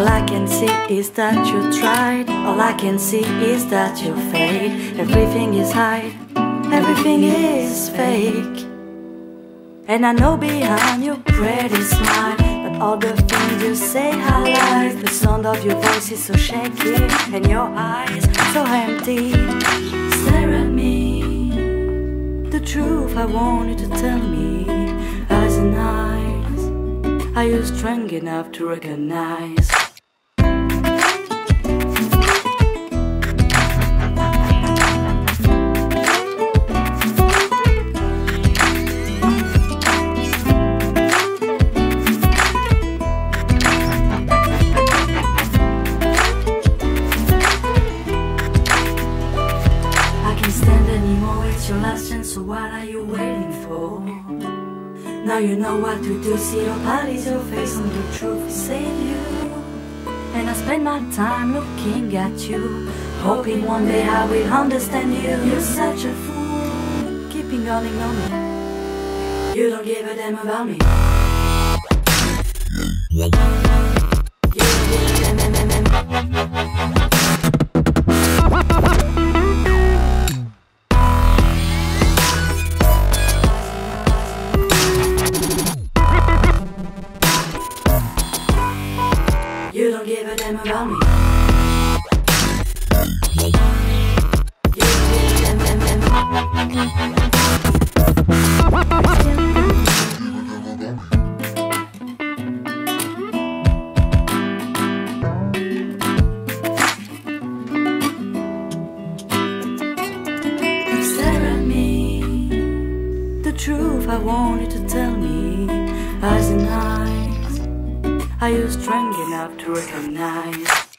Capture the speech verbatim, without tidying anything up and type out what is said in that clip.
All I can see is that you tried. All I can see is that you fade. Everything is hide, everything is fake. And I know behind your pretty smile that all the things you say are lies. The sound of your voice is so shaky and your eyes so empty. Stare at me, the truth I want you to tell me. Eyes and eyes, are you strong enough to recognize? Your last chance, so what are you waiting for? Now you know what to do. See your body's your face, and the truth is save you. And I spend my time looking at you, hoping one day I will understand you. You're such a fool, keeping running on me. You don't give a damn about me. You don't give a damn about me. You don't give a damn about me. You don't give a damn. Truth I want you to tell me. Eyes and eyes, are you strong enough to recognize?